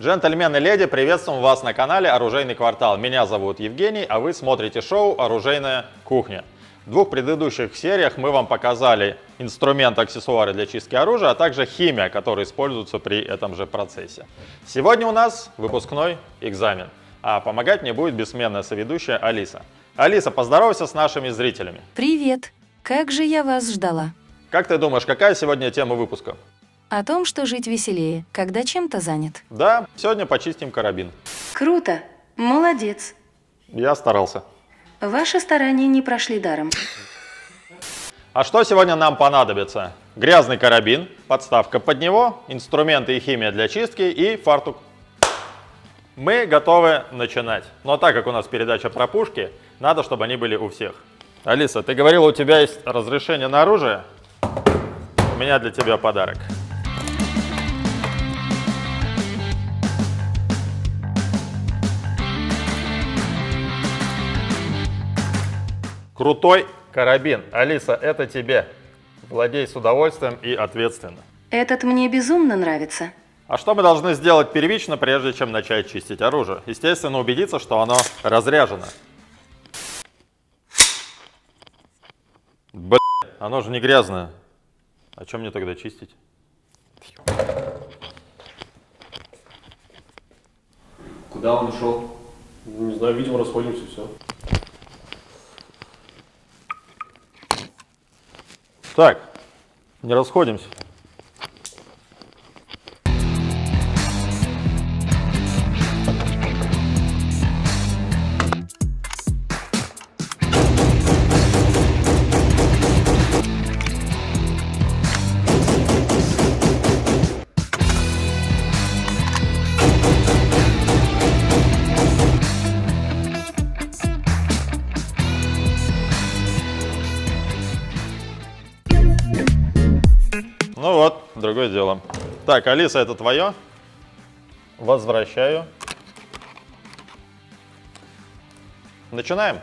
Джентльмены и леди, приветствуем вас на канале Оружейный квартал. Меня зовут Евгений, а вы смотрите шоу «Оружейная кухня». В двух предыдущих сериях мы вам показали инструменты, аксессуары для чистки оружия, а также химия, которая используется при этом же процессе. Сегодня у нас выпускной экзамен, а помогать мне будет бессменная соведущая Алиса. Алиса, поздоровайся с нашими зрителями. Привет, как же я вас ждала. Как ты думаешь, какая сегодня тема выпуска? О том, что жить веселее, когда чем-то занят. Да, сегодня почистим карабин. Круто, молодец. Я старался. Ваши старания не прошли даром. А что сегодня нам понадобится? Грязный карабин, подставка под него, инструменты и химия для чистки и фартук. Мы готовы начинать. Но так как у нас передача про пушки, надо, чтобы они были у всех. Алиса, ты говорила, у тебя есть разрешение на оружие? У меня для тебя подарок. Крутой карабин. Алиса, это тебе. Владей с удовольствием и ответственно. Этот мне безумно нравится. А что мы должны сделать первично, прежде чем начать чистить оружие? Естественно, убедиться, что оно разряжено. Блин, оно же не грязное. А чем мне тогда чистить? Куда он ушел? Не знаю, видимо, расходимся, все. Так, не расходимся. Ну вот, другое дело. Так, Алиса, это твое. Возвращаю. Начинаем.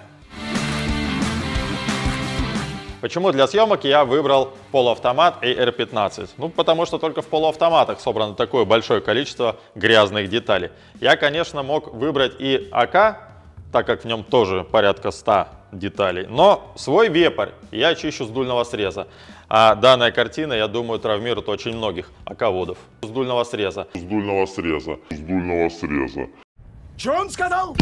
Почему для съемок я выбрал полуавтомат AR-15? Ну, потому что только в полуавтоматах собрано такое большое количество грязных деталей. Я, конечно, мог выбрать и АК, так как в нем тоже порядка 100 деталей. Но свой вепрь я чищу с дульного среза. А данная картина, я думаю, травмирует очень многих аководов. С дульного среза. С дульного среза. С дульного среза. Че он сказал?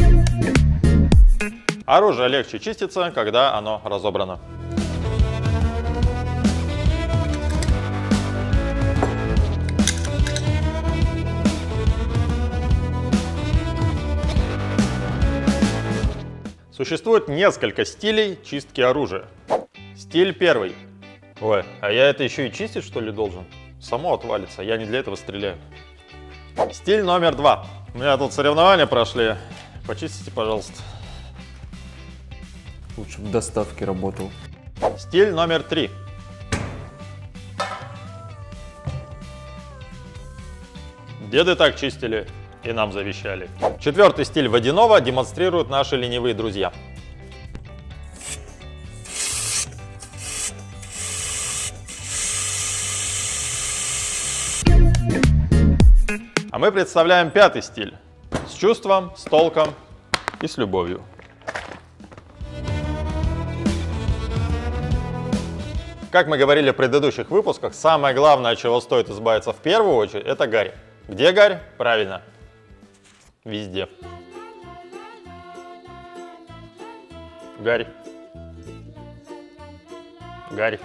Оружие легче чистится, когда оно разобрано. Существует несколько стилей чистки оружия. Стиль первый. Ой, а я это еще и чистить, что ли, должен? Само отвалится, я не для этого стреляю. Стиль номер два. У меня тут соревнования прошли. Почистите, пожалуйста. Лучше в доставке работал. Стиль номер три. Деды так чистили. И нам завещали. Четвертый стиль водяного демонстрируют наши ленивые друзья. А мы представляем пятый стиль. С чувством, с толком и с любовью. Как мы говорили в предыдущих выпусках, самое главное, от чего стоит избавиться в первую очередь, это гарь. Где гарь? Правильно. Везде. Гарь. Гарь.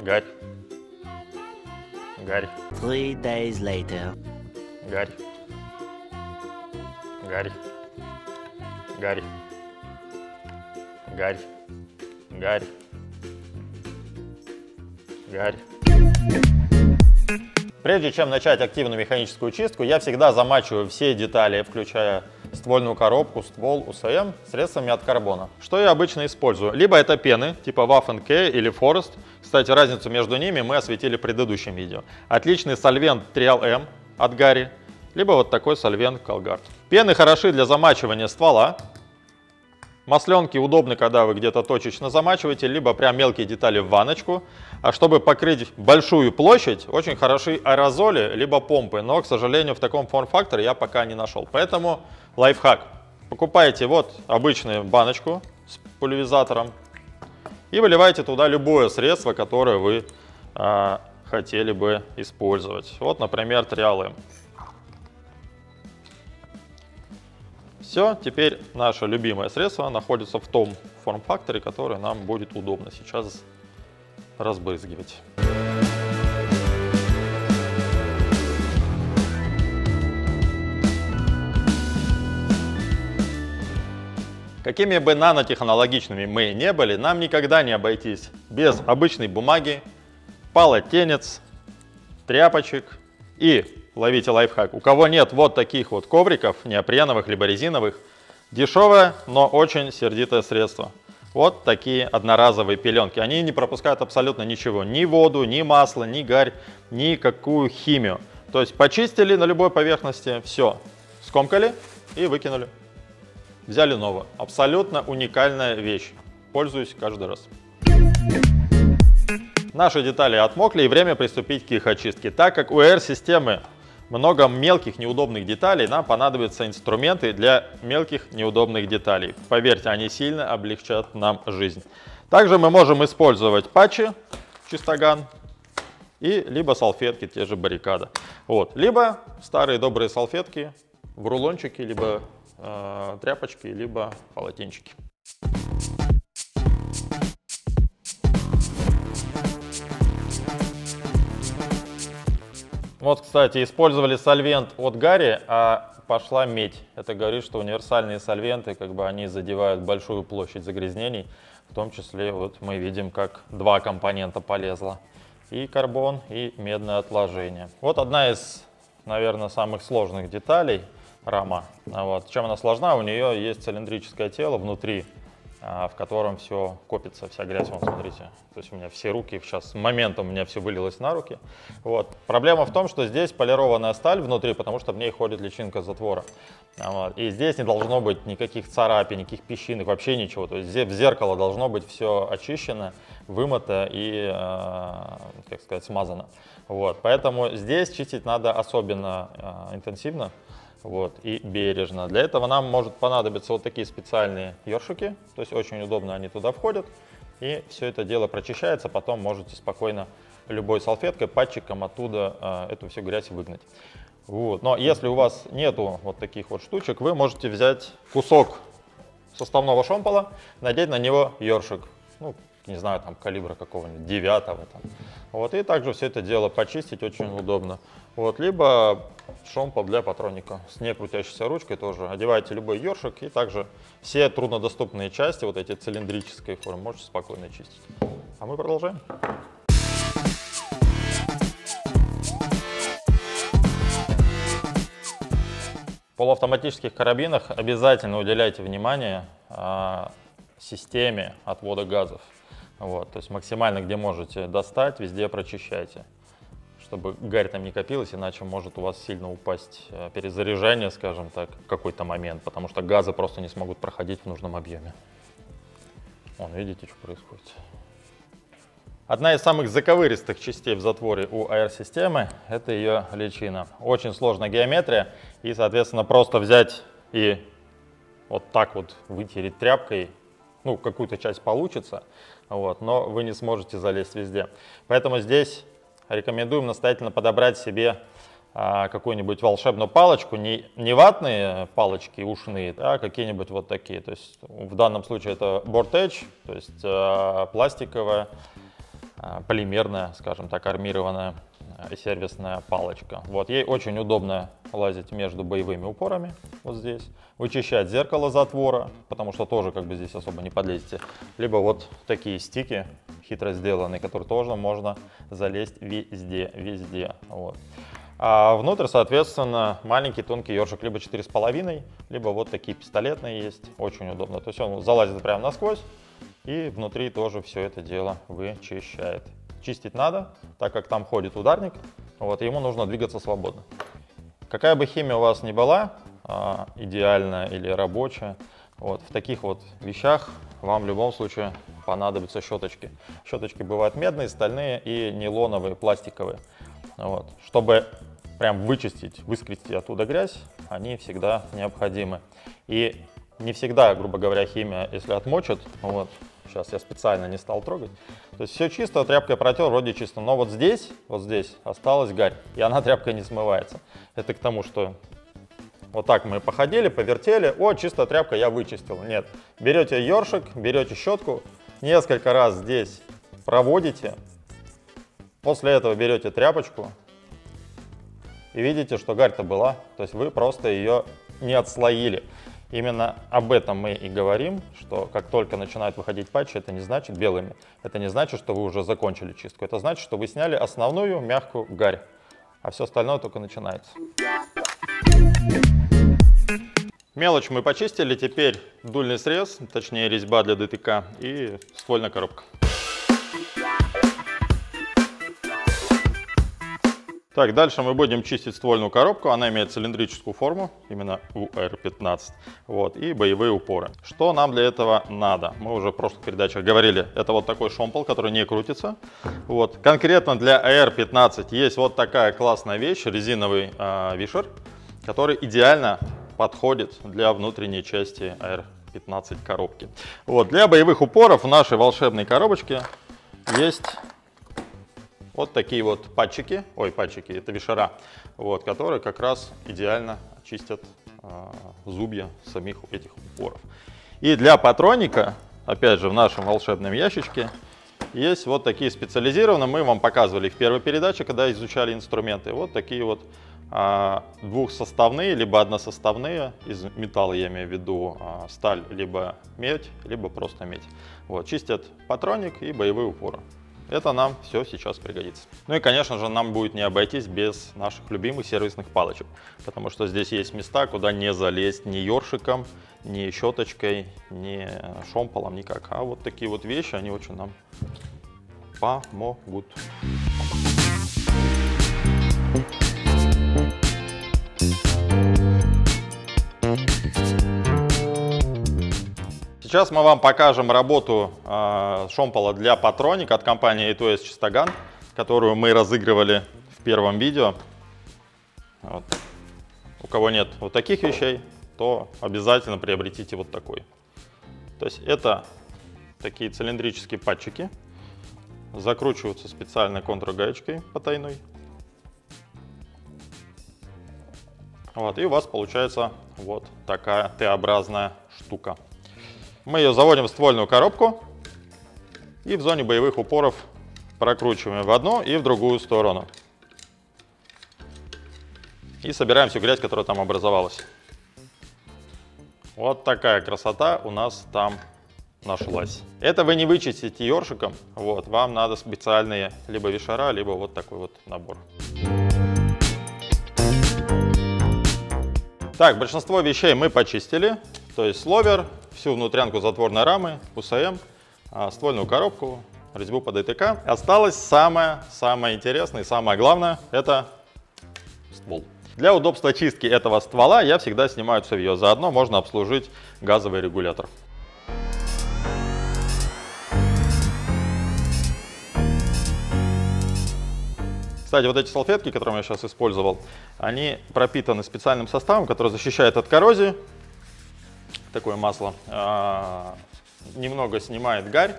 Гарь. Гарь. 3 days later. Гарь. Гарь. Гарь. Гарь. Гарь. Гарь. Прежде чем начать активную механическую чистку, я всегда замачиваю все детали, включая ствольную коробку, ствол, УСМ, средствами от карбона. Что я обычно использую? Либо это пены, типа WaffenK или Forest. Кстати, разницу между ними мы осветили в предыдущем видео. Отличный сольвент TrialM от гари, либо вот такой сольвент Калгард. Пены хороши для замачивания ствола, Масленки удобны, когда вы где-то точечно замачиваете, либо прям мелкие детали в ванночку. А чтобы покрыть большую площадь, очень хороши аэрозоли, либо помпы. Но, к сожалению, в таком форм-факторе я пока не нашел. Поэтому лайфхак. Покупаете вот обычную баночку с пульверизатором и выливаете туда любое средство, которое вы хотели бы использовать. Вот, например, TrialM. Все, теперь наше любимое средство находится в том форм-факторе, который нам будет удобно сейчас разбрызгивать. Какими бы нанотехнологичными мы не были, нам никогда не обойтись без обычной бумаги, полотенец, тряпочек и... Ловите лайфхак. У кого нет вот таких вот ковриков, неопреновых либо резиновых, дешевое, но очень сердитое средство. Вот такие одноразовые пеленки. Они не пропускают абсолютно ничего. Ни воду, ни масло, ни гарь, никакую химию. То есть почистили на любой поверхности, все. Скомкали и выкинули. Взяли новое. Абсолютно уникальная вещь. Пользуюсь каждый раз. Наши детали отмокли, и время приступить к их очистке. Так как у AR-системы много мелких неудобных деталей, нам понадобятся инструменты для мелких неудобных деталей. Поверьте, они сильно облегчат нам жизнь. Также мы можем использовать патчи Чистоган и либо салфетки, те же Баррикада. Вот. Либо старые добрые салфетки в рулончике, либо тряпочки, либо полотенчики. Вот, кстати, использовали сольвент от гари, а пошла медь. Это говорит, что универсальные сольвенты, как бы, они задевают большую площадь загрязнений. В том числе, вот мы видим, как два компонента полезло. И карбон, и медное отложение. Вот одна из, наверное, самых сложных деталей рама. Вот. Чем она сложна? У нее есть цилиндрическое тело внутри, в котором все копится, вся грязь, вот смотрите. То есть у меня все руки, сейчас моментом у меня все вылилось на руки. Вот. Проблема в том, что здесь полированная сталь внутри, потому что в ней ходит личинка затвора. Вот. И здесь не должно быть никаких царапин, никаких песчинок, вообще ничего. То есть в зеркало должно быть все очищено, вымыто и, как сказать, смазано. Вот. Поэтому здесь чистить надо особенно интенсивно. Вот, и бережно. Для этого нам может понадобиться вот такие специальные ёршики. То есть очень удобно они туда входят. И все это дело прочищается. Потом можете спокойно любой салфеткой, патчиком оттуда эту всю грязь выгнать. Вот. Но если у вас нету вот таких вот штучек, вы можете взять кусок составного шомпола, надеть на него ёршик. Ну, не знаю, там калибра какого-нибудь 9-го. Там. Вот, и также все это дело почистить очень удобно. Вот, либо шомпол для патронника с некрутящейся ручкой тоже. Одеваете любой ёршик и также все труднодоступные части, вот эти цилиндрические формы, можете спокойно чистить. А мы продолжаем. В полуавтоматических карабинах обязательно уделяйте внимание системе отвода газов. Вот, то есть максимально где можете достать, везде прочищайте, чтобы гарь там не копилась, иначе может у вас сильно упасть перезаряжение, скажем так, в какой-то момент, потому что газы просто не смогут проходить в нужном объеме. Вон, видите, что происходит. Одна из самых заковыристых частей в затворе у AR-системы – это ее личина. Очень сложная геометрия, и, соответственно, просто взять и вот так вот вытереть тряпкой, ну, какую-то часть получится, вот, но вы не сможете залезть везде. Поэтому здесь рекомендуем настоятельно подобрать себе какую-нибудь волшебную палочку, не ватные палочки ушные, а какие-нибудь вот такие. То есть в данном случае это Bore Tech, то есть пластиковая, полимерная, скажем так, армированная сервисная палочка. Вот, ей очень удобно лазить между боевыми упорами, вот здесь, вычищать зеркало затвора, потому что тоже как бы здесь особо не подлезете, либо вот такие стики хитро сделанные, которые тоже можно залезть везде. Вот. А внутрь, соответственно, маленький тонкий ёршик, либо 4,5, либо вот такие пистолетные есть, очень удобно, то есть он залазит прямо насквозь и внутри тоже все это дело вычищает. Чистить надо, так как там ходит ударник, вот, ему нужно двигаться свободно. Какая бы химия у вас ни была, идеальная или рабочая, Вот в таких вот вещах вам в любом случае понадобятся щеточки. Щеточки бывают медные, стальные и нейлоновые, пластиковые. Вот. Чтобы прям вычистить, выскрести оттуда грязь, они всегда необходимы. И не всегда, грубо говоря, химия, если отмочит, вот, сейчас я специально не стал трогать, то есть все чисто, тряпкой протер, вроде чисто, но вот здесь осталась гарь, и она тряпкой не смывается. Это к тому, что вот так мы походили, повертели, о, чисто тряпка, я вычистил. Нет, берете ёршик, берете щетку, несколько раз здесь проводите, после этого берете тряпочку, и видите, что гарь-то была, то есть вы просто ее не отслоили. Именно об этом мы и говорим, что как только начинают выходить патчи, это не значит белыми, это не значит, что вы уже закончили чистку, это значит, что вы сняли основную мягкую гарь, а все остальное только начинается. Мелочь мы почистили, теперь дульный срез, точнее резьба для ДТК и ствольная коробка. Так, дальше мы будем чистить ствольную коробку, она имеет цилиндрическую форму, именно AR-15, вот, и боевые упоры. Что нам для этого надо? Мы уже в прошлых передачах говорили, это вот такой шомпол, который не крутится. Вот. Конкретно для AR-15 есть вот такая классная вещь, резиновый вишер, который идеально подходит для внутренней части AR-15 коробки. Вот, для боевых упоров в нашей волшебной коробочке есть... Вот такие вот патчики, ой, патчики, это вишера, вот, которые как раз идеально чистят зубья самих этих упоров. И для патроника, опять же, в нашем волшебном ящичке есть вот такие специализированные, мы вам показывали в первой передаче, когда изучали инструменты, вот такие вот двухсоставные, либо односоставные, из металла я имею в виду сталь, либо медь, либо просто медь. Вот, чистят патроник и боевые упоры. Это нам все сейчас пригодится. Ну и, конечно же, нам будет не обойтись без наших любимых сервисных палочек, потому что здесь есть места, куда не залезть ни ёршиком, ни щеточкой, ни шомполом, никак. А вот такие вот вещи, они очень нам помогут. Сейчас мы вам покажем работу шомпола для патроника от компании A2S Чистоган, которую мы разыгрывали в первом видео. Вот. У кого нет вот таких вещей, то обязательно приобретите вот такой. То есть это такие цилиндрические патчики, закручиваются специальной контргаечкой потайной. Вот, и у вас получается вот такая Т-образная штука. Мы ее заводим в ствольную коробку и в зоне боевых упоров прокручиваем в одну и в другую сторону. И собираем всю грязь, которая там образовалась. Вот такая красота у нас там нашлась. Это вы не вычистите ёршиком, вот, вам надо специальные либо вишера, либо вот такой вот набор. Так, большинство вещей мы почистили, то есть ловер, всю внутрянку затворной рамы, УСМ, ствольную коробку, резьбу по ДТК. Осталось самое интересное и самое главное – это ствол. Для удобства чистки этого ствола я всегда снимаю цевье, заодно можно обслужить газовый регулятор. Кстати, вот эти салфетки, которые я сейчас использовал, они пропитаны специальным составом, который защищает от коррозии. Такое масло немного снимает гарь,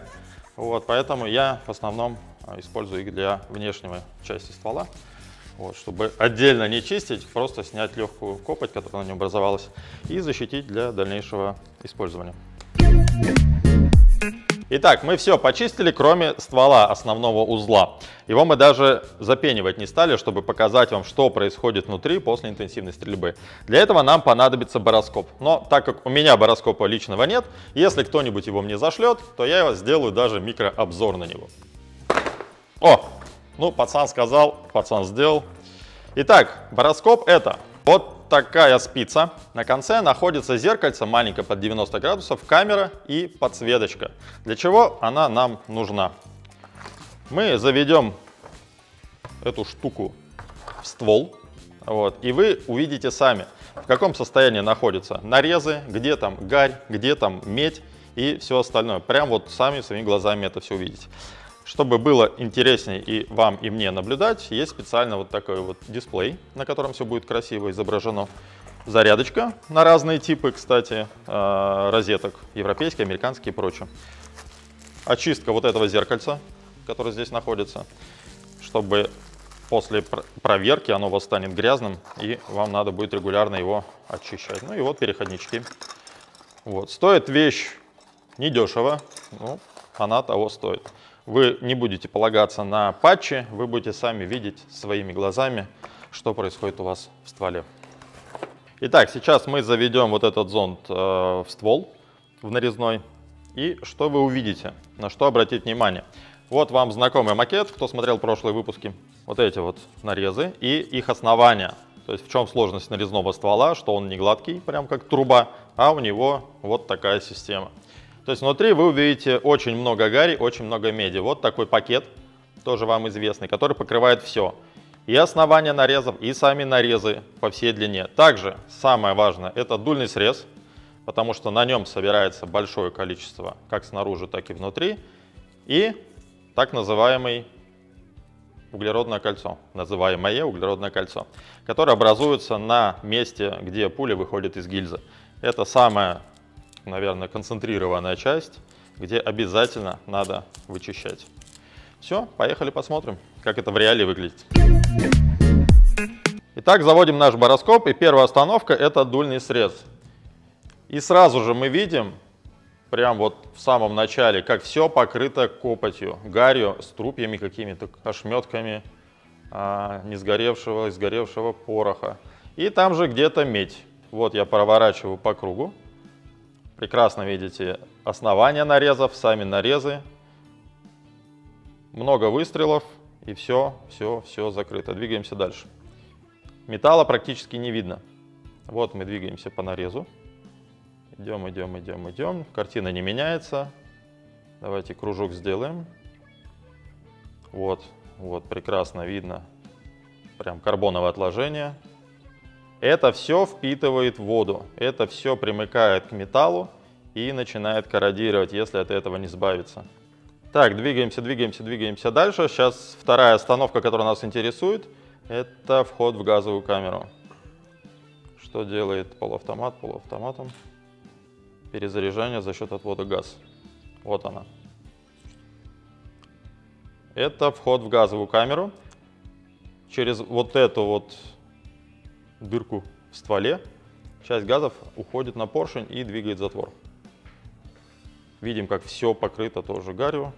вот, поэтому я в основном использую их для внешнего части ствола, вот, чтобы отдельно не чистить, просто снять легкую копоть, которая на нем образовалась, и защитить для дальнейшего использования. Итак, мы все почистили, кроме ствола, основного узла. Его мы даже запенивать не стали, чтобы показать вам, что происходит внутри после интенсивной стрельбы. Для этого нам понадобится бароскоп. Но так как у меня бароскопа личного нет, если кто-нибудь его мне зашлет, то я его сделаю даже микрообзор на него. О, ну пацан сказал, пацан сделал. Итак, бароскоп это вот такая спица. На конце находится зеркальце, маленькое под 90 градусов, камера и подсветочка. Для чего она нам нужна? Мы заведем эту штуку в ствол, вот, и вы увидите сами, в каком состоянии находятся нарезы, где там гарь, где там медь и все остальное. Прям вот своими глазами это все увидите. Чтобы было интереснее и вам, и мне наблюдать, есть специально вот такой вот дисплей, на котором все будет красиво изображено. Зарядочка на разные типы, кстати, розеток, европейские, американские и прочее. Очистка вот этого зеркальца, которое здесь находится, чтобы после проверки оно у вас станет грязным, и вам надо будет регулярно его очищать. Ну и вот переходнички. Вот. Стоит вещь недешево, но она того стоит. Вы не будете полагаться на патчи, вы будете сами видеть своими глазами, что происходит у вас в стволе. Итак, сейчас мы заведем вот этот зонд в ствол, в нарезной. И что вы увидите, на что обратить внимание. Вот вам знакомый макет, кто смотрел прошлые выпуски. Вот эти вот нарезы и их основания. То есть в чем сложность нарезного ствола, что он не гладкий, прям как труба, а у него вот такая система. То есть внутри вы увидите очень много гари, очень много меди. Вот такой пакет, тоже вам известный, который покрывает все. И основания нарезов, и сами нарезы по всей длине. Также самое важное, это дульный срез, потому что на нем собирается большое количество, как снаружи, так и внутри. И так называемое углеродное кольцо, которое образуется на месте, где пуля выходит из гильзы. Это самая, наверное, концентрированная часть, где обязательно надо вычищать. Все, поехали посмотрим, как это в реале выглядит. Итак, заводим наш бароскоп, и первая остановка — это дульный срез. И сразу же мы видим, прям вот в самом начале, как все покрыто копотью, гарью, струпьями какими-то, ошметками не сгоревшего, сгоревшего пороха. И там же где-то медь. Вот я проворачиваю по кругу. Прекрасно видите основания нарезов, сами нарезы. Много выстрелов, и все закрыто. Двигаемся дальше. Металла практически не видно. Вот мы двигаемся по нарезу. Идем. Картина не меняется. Давайте кружок сделаем. Вот, прекрасно видно. Прям карбоновое отложение. Это все впитывает воду. Это все примыкает к металлу и начинает корродировать, если от этого не избавиться. Так, двигаемся дальше. Сейчас вторая остановка, которая нас интересует, это вход в газовую камеру. Что делает полуавтомат? Полуавтоматом. Перезаряжение за счет отвода газ. Вот она. Это вход в газовую камеру. Через вот эту вот дырку в стволе часть газов уходит на поршень и двигает затвор. Видим, как все покрыто тоже гарью.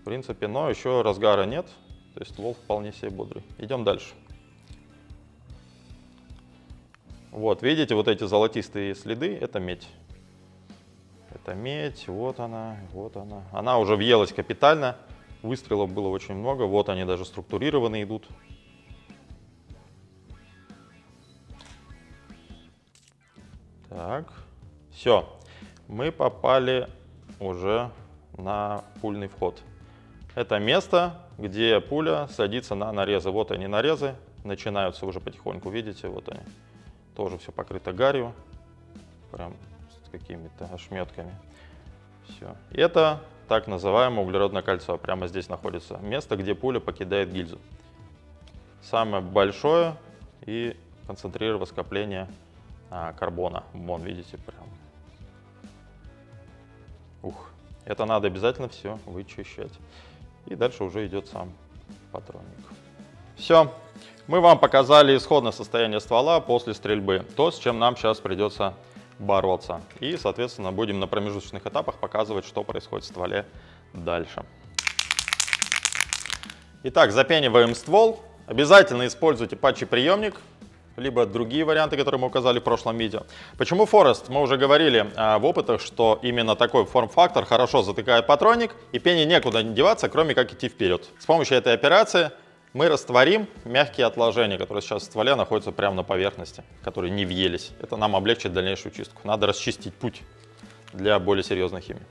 В принципе, но еще разгара нет. То есть ствол вполне себе бодрый. Идем дальше. Вот, видите, вот эти золотистые следы, это медь. Это медь, вот она. Она уже въелась капитально, выстрелов было очень много, вот они даже структурированные идут. Так, все, мы попали уже на пульный вход. Это место, где пуля садится на нарезы. Вот они нарезы, начинаются уже потихоньку, видите, вот они. Тоже все покрыто гарью, прям с какими-то ошметками. Все. Это так называемое углеродное кольцо. Прямо здесь находится место, где пуля покидает гильзу. Самое большое и концентрированное скопление карбона. Вон, видите, прям. Ух, это надо обязательно все вычищать. И дальше уже идет сам патронник. Все. Мы вам показали исходное состояние ствола после стрельбы, то, с чем нам сейчас придется бороться. И, соответственно, будем на промежуточных этапах показывать, что происходит в стволе дальше. Итак, запениваем ствол. Обязательно используйте патчи-приемник, либо другие варианты, которые мы указали в прошлом видео. Почему Forest? Мы уже говорили в опытах, что именно такой форм-фактор хорошо затыкает патронник, и пене некуда не деваться, кроме как идти вперед. С помощью этой операции мы растворим мягкие отложения, которые сейчас в стволе находятся прямо на поверхности, которые не въелись. Это нам облегчит дальнейшую чистку. Надо расчистить путь для более серьезной химии.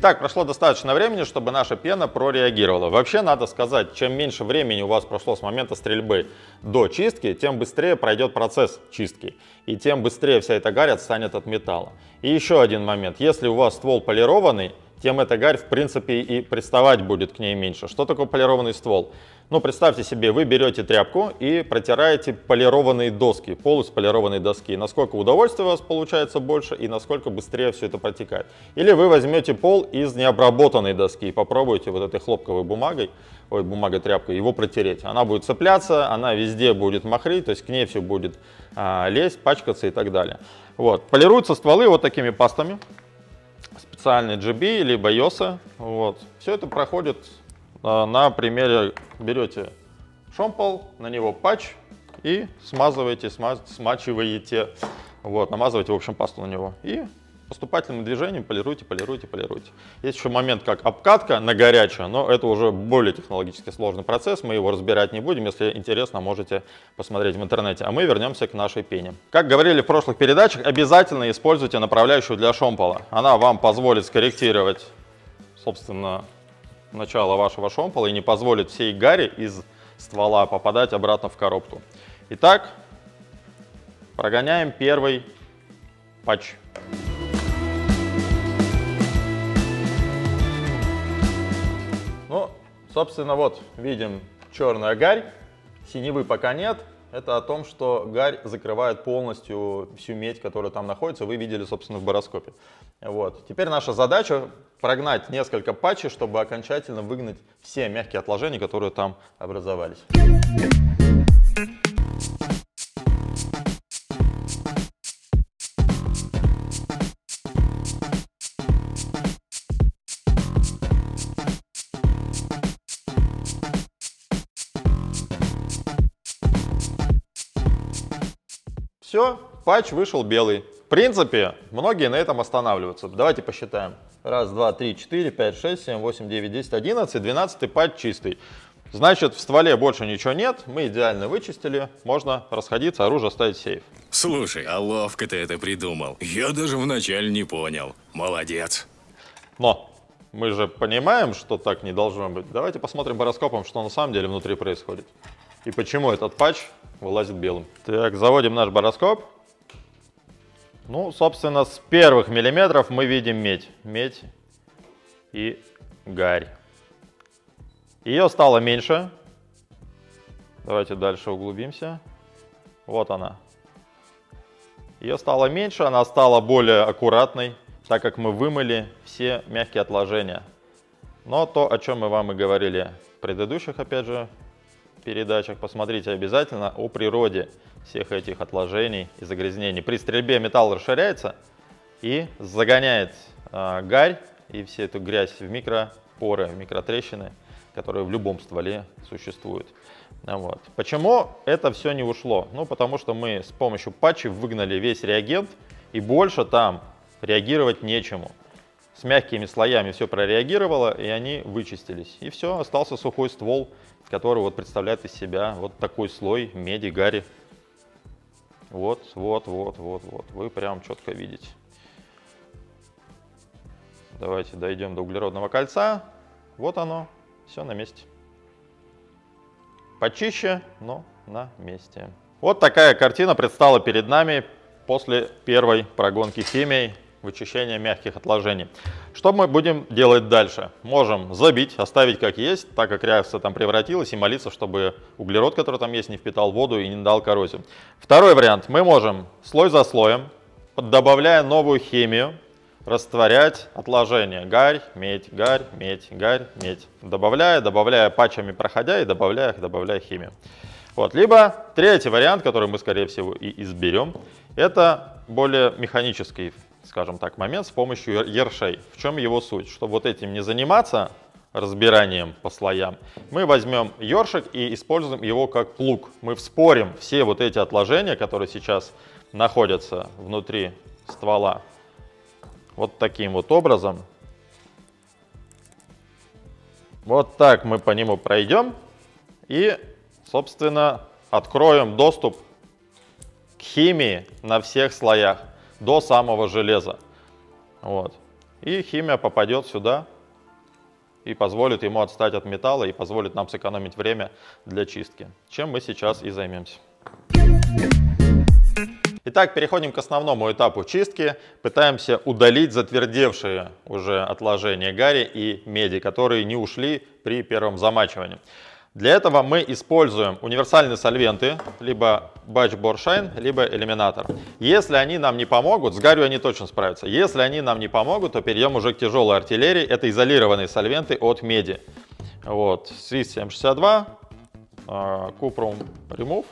Итак, прошло достаточно времени, чтобы наша пена прореагировала. Вообще, надо сказать, чем меньше времени у вас прошло с момента стрельбы до чистки, тем быстрее пройдет процесс чистки. И тем быстрее вся эта гарь отстанет от металла. И еще один момент. Если у вас ствол полированный, тем эта гарь, в принципе, и приставать будет к ней меньше. Что такое полированный ствол? Ну, представьте себе, вы берете тряпку и протираете полированные доски, полость полированной доски. Насколько удовольствия у вас получается больше и насколько быстрее все это протекает. Или вы возьмете пол из необработанной доски и попробуйте вот этой хлопковой бумагой, ой, бумагой-тряпкой его протереть. Она будет цепляться, она везде будет махрить, то есть к ней все будет лезть, пачкаться и так далее. Вот. Полируются стволы вот такими пастами. Специальный GB, либо YOSA. Вот. Все это проходит... На примере берете шомпол, на него патч и смазываете, смачиваете, вот, намазываете, в общем, пасту на него. И поступательным движением полируйте, полируйте, полируйте. Есть еще момент, как обкатка на горячее, но это уже более технологически сложный процесс, мы его разбирать не будем, если интересно, можете посмотреть в интернете. А мы вернемся к нашей пене. Как говорили в прошлых передачах, обязательно используйте направляющую для шомпола. Она вам позволит скорректировать, собственно, начало вашего шомпола и не позволит всей гари из ствола попадать обратно в коробку. Итак, прогоняем первый патч. Ну, собственно, вот видим черная гарь, синевы пока нет. Это о том, что гарь закрывает полностью всю медь, которая там находится. Вы видели, собственно, в бароскопе. Вот. Теперь наша задача прогнать несколько патчей, чтобы окончательно выгнать все мягкие отложения, которые там образовались. Все, патч вышел белый. В принципе, многие на этом останавливаются. Давайте посчитаем. 1, 2, 3, 4, 5, 6, 7, 8, 9, 10, 11, 12 патч чистый. Значит, в стволе больше ничего нет, мы идеально вычистили, можно расходиться, оружие ставить в сейф. Слушай, а ловко ты это придумал. Я даже вначале не понял. Молодец. Но мы же понимаем, что так не должно быть. Давайте посмотрим бароскопом, что на самом деле внутри происходит. И почему этот патч вылазит белым. Так, заводим наш бароскоп. Ну, собственно, с первых миллиметров мы видим медь. Медь и гарь. Ее стало меньше. Давайте дальше углубимся. Вот она. Ее стало меньше, она стала более аккуратной, так как мы вымыли все мягкие отложения. Но то, о чем мы вам и говорили в предыдущих, опять же, передачах, посмотрите обязательно о природе всех этих отложений и загрязнений. При стрельбе металл расширяется и загоняет гарь и всю эту грязь в микропоры, в микротрещины, которые в любом стволе существуют. Вот. Почему это все не ушло? Ну, потому что мы с помощью патчей выгнали весь реагент и больше там реагировать нечему. С мягкими слоями все прореагировало, и они вычистились. И все, остался сухой ствол, который вот представляет из себя вот такой слой меди, гари. Вот, вот, вот, вот, вот. Вы прям четко видите. Давайте дойдем до углеродного кольца. Вот оно, все на месте. Почище, но на месте. Вот такая картина предстала перед нами после первой прогонки химией. Вычищение мягких отложений. Что мы будем делать дальше? Можем забить, оставить как есть, так как реакция там превратилась, и молиться, чтобы углерод, который там есть, не впитал воду и не дал коррозию. Второй вариант. Мы можем слой за слоем, добавляя новую химию, растворять отложения. Гарь, медь, гарь, медь, гарь, медь. Добавляя, добавляя патчами, проходя и добавляя, добавляя химию. Вот. Либо третий вариант, который мы, скорее всего, и изберем, это более механический, скажем так, момент с помощью ершей. В чем его суть? Чтобы вот этим не заниматься, разбиранием по слоям, мы возьмем ершик и используем его как плуг. Мы вспорим все вот эти отложения, которые сейчас находятся внутри ствола, вот таким вот образом. Вот так мы по нему пройдем и, собственно, откроем доступ к химии на всех слоях. До самого железа. Вот. И химия попадет сюда и позволит ему отстать от металла и позволит нам сэкономить время для чистки, чем мы сейчас и займемся. Итак, переходим к основному этапу чистки. Пытаемся удалить затвердевшие уже отложения гари и меди, которые не ушли при первом замачивании. Для этого мы используем универсальные сольвенты, либо Batch Bore Shine, либо Элиминатор. Если они нам не помогут, с гарью они точно справятся. Если они нам не помогут, то перейдем уже к тяжелой артиллерии. Это изолированные сольвенты от меди. Вот, C-762, Cuprum Remove,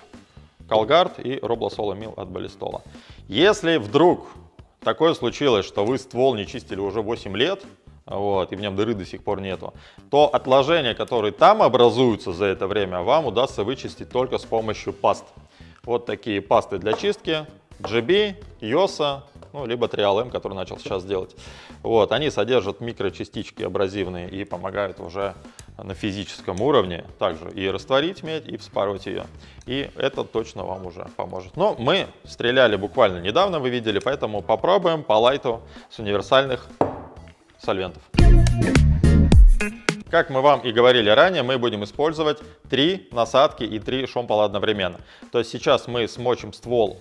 Калгард и Robla Solo Mil от Балистола. Если вдруг такое случилось, что вы ствол не чистили уже 8 лет, вот, и в нем дыры до сих пор нету, то отложения, которые там образуются за это время, вам удастся вычистить только с помощью паст. Вот такие пасты для чистки. GB, YOSA, ну, либо TrialM, который начал сейчас делать. Вот, они содержат микрочастички абразивные и помогают уже на физическом уровне также и растворить медь, и вспороть ее. И это точно вам уже поможет. Но мы стреляли буквально недавно, вы видели, поэтому попробуем по лайту с универсальных сольвентов. Как мы вам и говорили ранее, мы будем использовать 3 насадки и 3 шомпола одновременно. То есть сейчас мы смочим ствол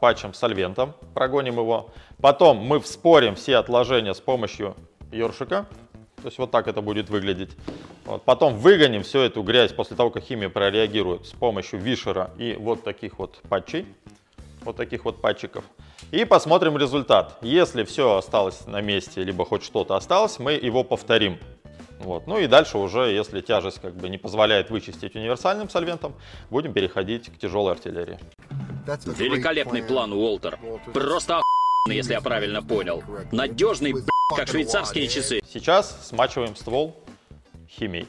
патчем сольвентом, прогоним его. Потом мы вспорим все отложения с помощью ёршика. То есть вот так это будет выглядеть. Вот. Потом выгоним всю эту грязь после того, как химия прореагирует, с помощью вишера и вот таких вот патчей. Вот таких вот патчиков. И посмотрим результат. Если все осталось на месте, либо хоть что-то осталось, мы его повторим. Вот. Ну и дальше уже, если тяжесть как бы не позволяет вычистить универсальным сольвентом, будем переходить к тяжелой артиллерии. Великолепный план, Уолтер. Просто охуенно, если я правильно понял. Надежный, как швейцарские часы. Сейчас смачиваем ствол химией.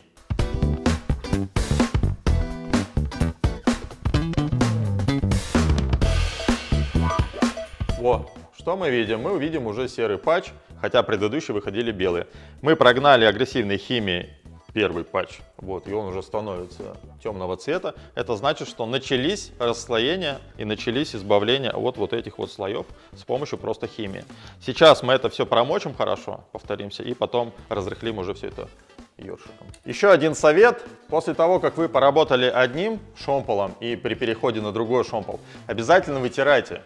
Во, что мы видим? Мы увидим уже серый патч, хотя предыдущие выходили белые. Мы прогнали агрессивной химией первый патч, вот, и он уже становится темного цвета. Это значит, что начались расслоения и начались избавления от вот этих вот слоев с помощью просто химии. Сейчас мы это все промочим хорошо, повторимся, и потом разрыхлим уже все это ёршиком. Еще один совет. После того, как вы поработали одним шомполом и при переходе на другой шомпол, обязательно вытирайте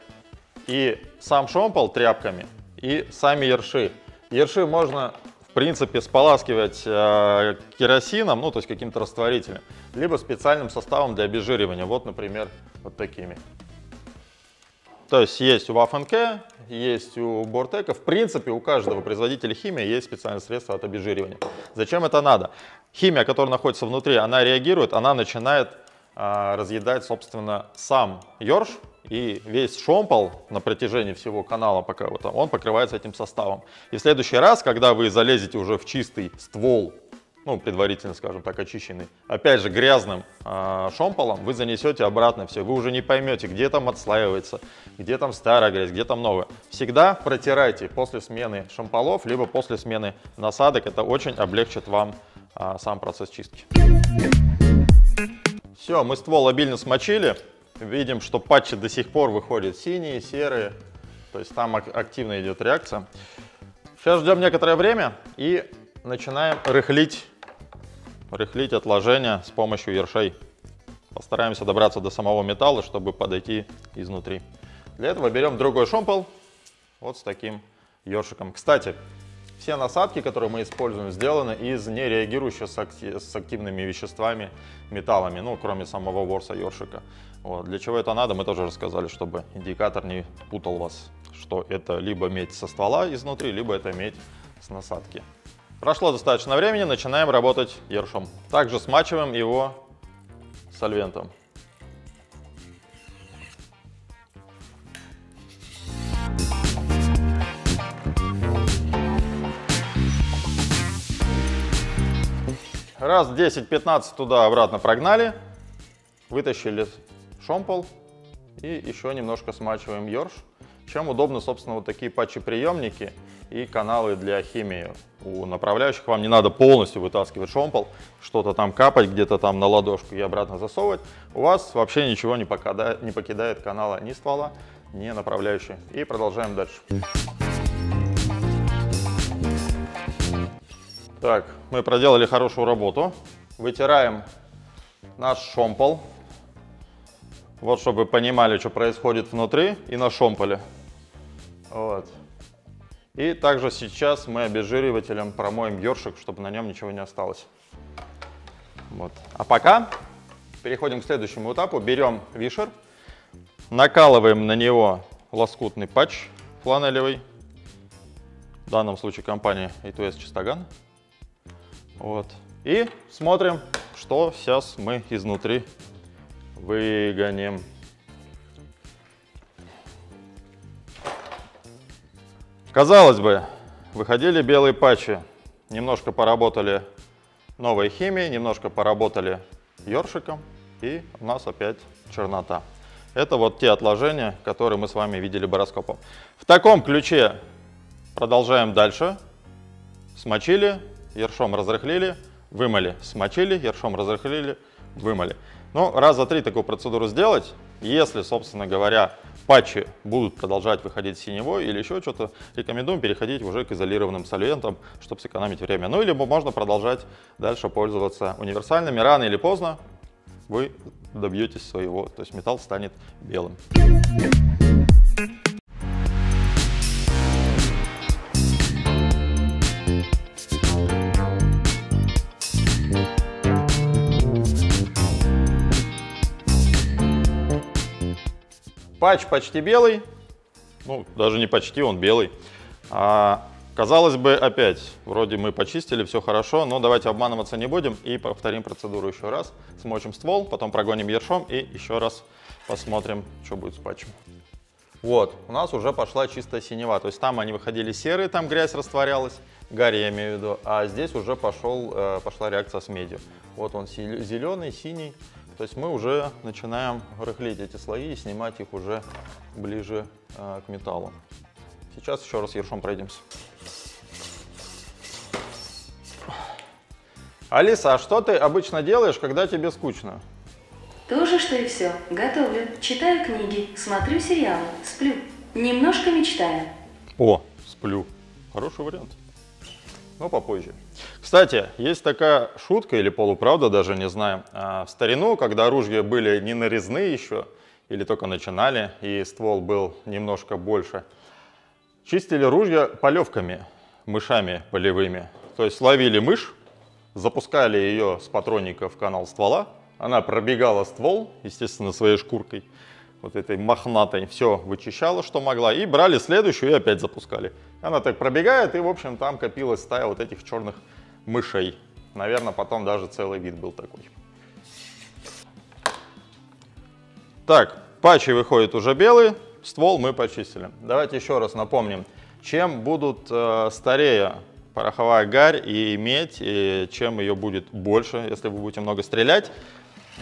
и сам шомпол тряпками, и сами ерши. Ерши можно, в принципе, споласкивать керосином, ну, то есть каким-то растворителем, либо специальным составом для обезжиривания, вот, например, вот такими. То есть есть у WaffenK, есть у Bore Tech, в принципе, у каждого производителя химии есть специальное средство от обезжиривания. Зачем это надо? Химия, которая находится внутри, она реагирует, она начинает разъедать, собственно, сам ерш. И весь шомпол на протяжении всего канала, пока вот он покрывается этим составом. И в следующий раз, когда вы залезете уже в чистый ствол, ну, предварительно, скажем так, очищенный, опять же, грязным шомполом, вы занесете обратно все. Вы уже не поймете, где там отслаивается, где там старая грязь, где там новая. Всегда протирайте после смены шомполов, либо после смены насадок. Это очень облегчит вам сам процесс чистки. Все, мы ствол обильно смочили. Видим, что патчи до сих пор выходят синие, серые, то есть там активно идет реакция. Сейчас ждем некоторое время и начинаем рыхлить отложения с помощью ершей. Постараемся добраться до самого металла, чтобы подойти изнутри. Для этого берем другой шомпол, вот с таким ершиком. Кстати, все насадки, которые мы используем, сделаны из нереагирующих с активными веществами металлами, ну, кроме самого ворса ёршика. Вот. Для чего это надо, мы тоже рассказали, чтобы индикатор не путал вас, что это либо медь со ствола изнутри, либо это медь с насадки. Прошло достаточно времени, начинаем работать ершом. Также смачиваем его сольвентом. Раз 10-15 туда-обратно прогнали, вытащили шомпол и еще немножко смачиваем ерш. Чем удобны, собственно, вот такие патчи-приемники и каналы для химии. У направляющих вам не надо полностью вытаскивать шомпол, что-то там капать где-то там на ладошку и обратно засовывать. У вас вообще ничего не покидает канала ни ствола, ни направляющей. И продолжаем дальше. Так, мы проделали хорошую работу. Вытираем наш шомпол. Вот, чтобы вы понимали, что происходит внутри и на шомполе. Вот. И также сейчас мы обезжиривателем промоем ёршик, чтобы на нем ничего не осталось. Вот. А пока переходим к следующему этапу. Берем вишер, накалываем на него лоскутный патч фланелевый. В данном случае компания A2S Чистоган. Вот. И смотрим, что сейчас мы изнутри выгоним. Казалось бы, выходили белые патчи. Немножко поработали новой химией, немножко поработали ёршиком, и у нас опять чернота. Это вот те отложения, которые мы с вами видели бароскопом. В таком ключе продолжаем дальше. Смочили, ершом разрыхлили, вымыли. Смочили, ершом разрыхлили, вымыли. Ну, раза три такую процедуру сделать. Если, собственно говоря, патчи будут продолжать выходить синевой или еще что-то, рекомендуем переходить уже к изолированным сольвентам, чтобы сэкономить время. Ну, или можно продолжать дальше пользоваться универсальными. Рано или поздно вы добьетесь своего, то есть металл станет белым. Патч почти белый, ну даже не почти, он белый. Казалось бы, опять, вроде мы почистили, все хорошо, но давайте обманываться не будем и повторим процедуру еще раз. Смочим ствол, потом прогоним ершом и еще раз посмотрим, что будет с патчем. Вот, у нас уже пошла чистая синева, то есть там они выходили серые, там грязь растворялась, гарь я имею в виду, а здесь уже пошла реакция с медью. Вот он зеленый, синий. То есть мы уже начинаем рыхлить эти слои и снимать их уже ближе к металлу. Сейчас еще раз ершом пройдемся. Алиса, а что ты обычно делаешь, когда тебе скучно? То же, что и все. Готовлю, читаю книги, смотрю сериалы, сплю, немножко мечтаю. О, сплю. Хороший вариант. Но попозже. Кстати, есть такая шутка или полуправда, даже не знаю. В старину, когда ружья были не нарезные еще, или только начинали, и ствол был немножко больше, чистили ружья полевками, мышами полевыми. То есть ловили мышь, запускали ее с патронника в канал ствола, она пробегала ствол, естественно, своей шкуркой, вот этой мохнатой, все вычищала, что могла, и брали следующую и опять запускали. Она так пробегает, и, в общем, там копилась стая вот этих черных мышей. Наверное, потом даже целый вид был такой. Так, патчи выходят уже белые, ствол мы почистили. Давайте еще раз напомним, чем будут старее пороховая гарь и медь, и чем ее будет больше, если вы будете много стрелять,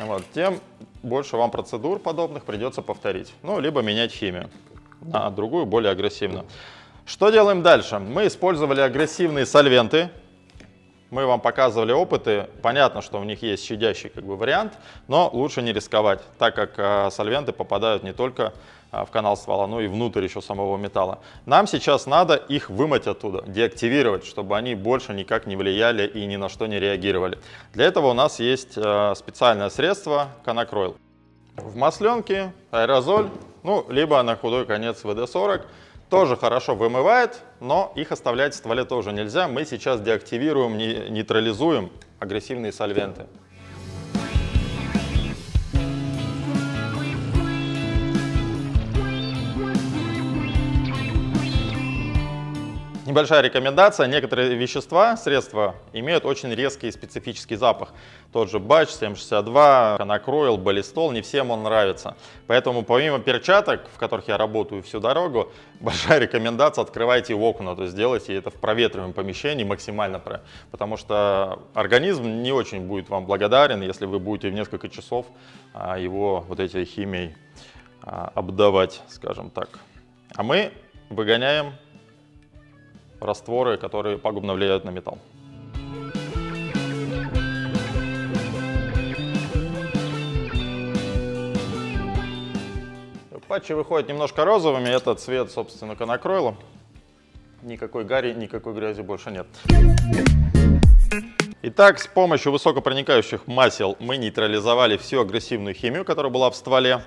вот, тем больше вам процедур подобных придется повторить. Ну, либо менять химию на другую, более агрессивную. Что делаем дальше? Мы использовали агрессивные сольвенты. Мы вам показывали опыты. Понятно, что у них есть щадящий вариант, но лучше не рисковать, так как сольвенты попадают не только в канал ствола, но и внутрь еще самого металла. Нам сейчас надо их вымыть оттуда, деактивировать, чтобы они больше никак не влияли и ни на что не реагировали. Для этого у нас есть специальное средство конакройл. В масленке, аэрозоль, ну, либо на худой конец ВД-40. Тоже хорошо вымывает, но их оставлять в стволе тоже нельзя. Мы сейчас деактивируем, нейтрализуем агрессивные сольвенты. Небольшая рекомендация. Некоторые вещества, средства имеют очень резкий и специфический запах. Тот же Бач, C-762, конакройл, балистол, не всем он нравится. Поэтому помимо перчаток, в которых я работаю всю дорогу, большая рекомендация: открывайте окна, то есть делайте это в проветриваемом помещении максимально, потому что организм не очень будет вам благодарен, если вы будете в несколько часов его вот этой химией обдавать, скажем так. А мы выгоняем растворы, которые пагубно влияют на металл. Патчи выходят немножко розовыми, это цвет, собственно, конакройла. Никакой гари, никакой грязи больше нет. Итак, с помощью высокопроникающих масел мы нейтрализовали всю агрессивную химию, которая была в стволе.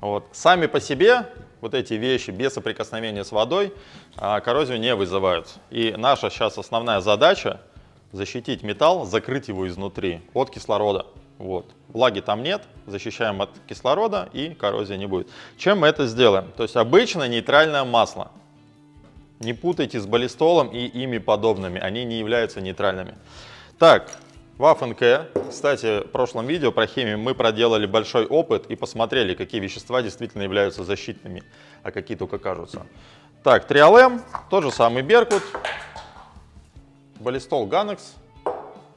Вот. Сами по себе вот эти вещи без соприкосновения с водой коррозию не вызывают. И наша сейчас основная задача защитить металл, закрыть его изнутри от кислорода. Вот. Влаги там нет, защищаем от кислорода, и коррозии не будет. Чем мы это сделаем? То есть обычное нейтральное масло. Не путайте с балистолом и ими подобными, они не являются нейтральными. Так, WaffenK. Кстати, в прошлом видео про химию мы проделали большой опыт и посмотрели, какие вещества действительно являются защитными, а какие только кажутся. Так, 3LM, тот же самый беркут, балистол, ганекс.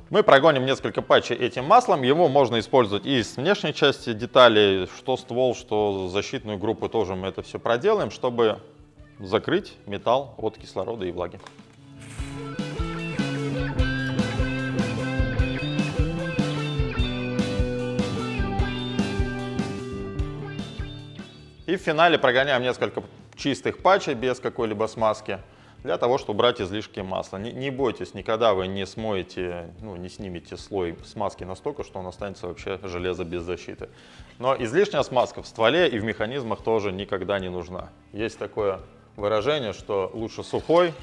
Мы прогоним несколько патчей этим маслом, его можно использовать и с внешней части деталей, что ствол, что защитную группу, тоже мы это все проделаем, чтобы закрыть металл от кислорода и влаги. И в финале прогоняем несколько чистых патчей без какой-либо смазки, для того, чтобы убрать излишки масла. Не бойтесь, никогда вы не смоете, не снимете слой смазки настолько, что он останется вообще железо без защиты. Но излишняя смазка в стволе и в механизмах тоже никогда не нужна. Есть такое выражение, что лучше сухой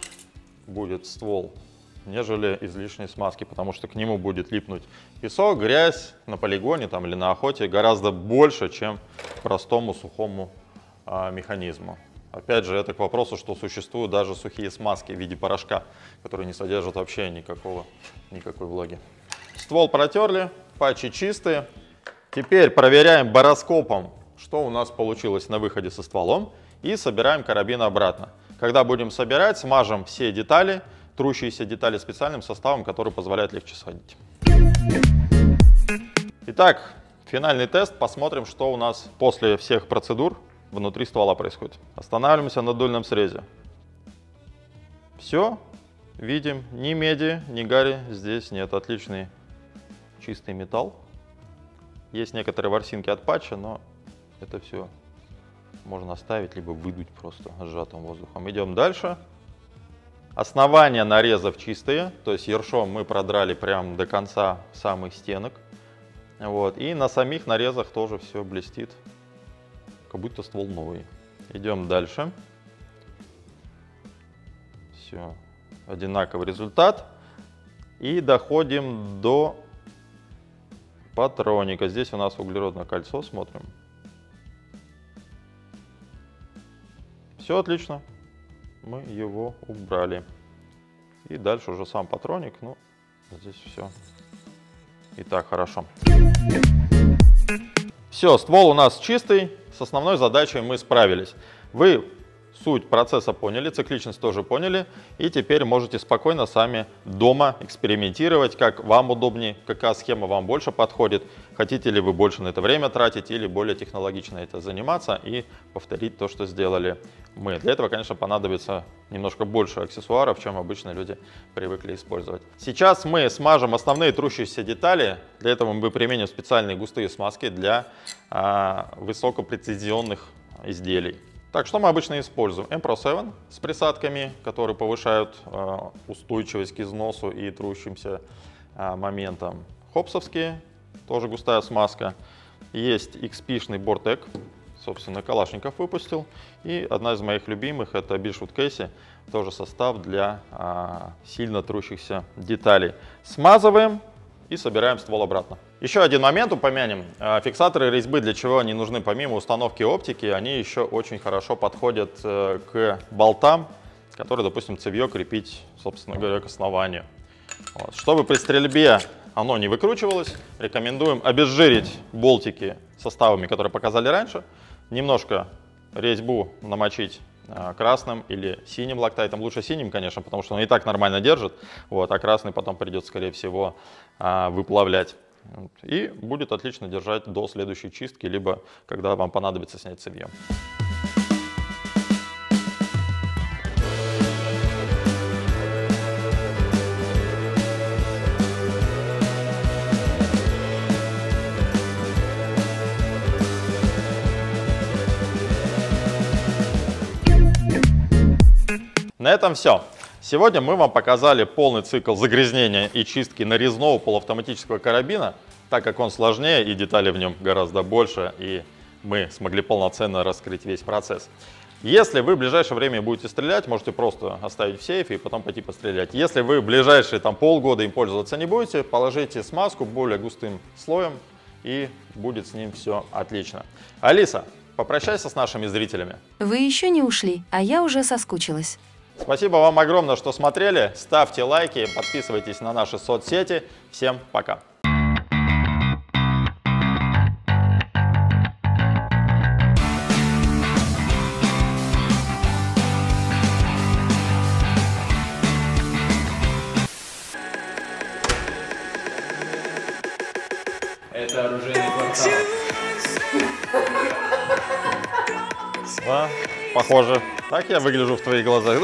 будет ствол, нежели излишней смазки, потому что к нему будет липнуть песок, грязь на полигоне там, или на охоте гораздо больше, чем простому сухому механизму. Опять же, это к вопросу, что существуют даже сухие смазки в виде порошка, которые не содержат вообще никакой влаги. Ствол протерли, патчи чистые. Теперь проверяем бароскопом, что у нас получилось на выходе со стволом, и собираем карабин обратно. Когда будем собирать, смажем все детали, трущиеся детали, специальным составом, который позволяет легче садить. Итак, финальный тест. Посмотрим, что у нас после всех процедур внутри ствола происходит. Останавливаемся на дульном срезе. Все. Видим, ни меди, ни гари здесь нет. Отличный чистый металл. Есть некоторые ворсинки от патча, но это все можно оставить, либо выдуть просто сжатым воздухом. Идем дальше. Основания нарезов чистые, то есть ершом мы продрали прям до конца самых стенок. Вот. И на самих нарезах тоже все блестит, как будто ствол новый. Идем дальше. Все, одинаковый результат. И доходим до патроника. Здесь у нас углеродное кольцо, смотрим. Все отлично. Мы его убрали. И дальше уже сам патроник, здесь все и так хорошо. Все, ствол у нас чистый, с основной задачей мы справились. Вы суть процесса поняли, цикличность тоже поняли, и теперь можете спокойно сами дома экспериментировать, как вам удобнее, какая схема вам больше подходит, хотите ли вы больше на это время тратить или более технологично это заниматься и повторить то, что сделали мы. Для этого, конечно, понадобится немножко больше аксессуаров, чем обычно люди привыкли использовать. Сейчас мы смажем основные трущиеся детали, для этого мы применим специальные густые смазки для высокопрецизионных изделий. Так, что мы обычно используем? M-Pro7 с присадками, которые повышают устойчивость к износу и трущимся моментам. Хопсовские, тоже густая смазка. Есть XP-шный Bore Tech, собственно, Калашников выпустил. И одна из моих любимых — это Birchwood Casey, тоже состав для сильно трущихся деталей. Смазываем и собираем ствол обратно. Еще один момент упомянем. Фиксаторы резьбы, для чего они нужны? Помимо установки оптики, они еще очень хорошо подходят к болтам, которые, допустим, цевье крепить, собственно говоря, к основанию. Вот. Чтобы при стрельбе оно не выкручивалось, рекомендуем обезжирить болтики составами, которые показали раньше. Немножко резьбу намочить красным или синим локтайтом. Лучше синим, конечно, потому что он и так нормально держит, вот, а красный потом придется, скорее всего, выплавлять. И будет отлично держать до следующей чистки, либо когда вам понадобится снять цевье. На этом все. Сегодня мы вам показали полный цикл загрязнения и чистки нарезного полуавтоматического карабина, так как он сложнее и деталей в нем гораздо больше, и мы смогли полноценно раскрыть весь процесс. Если вы в ближайшее время будете стрелять, можете просто оставить в сейфе и потом пойти пострелять. Если вы в ближайшие полгода им пользоваться не будете, положите смазку более густым слоем, и будет с ним все отлично. Алиса, попрощайся с нашими зрителями. Вы еще не ушли, а я уже соскучилась. Спасибо вам огромное, что смотрели. Ставьте лайки, подписывайтесь на наши соцсети. Всем пока. Это оружейный квартал. Да, похоже. Так я выгляжу в твоих глазах.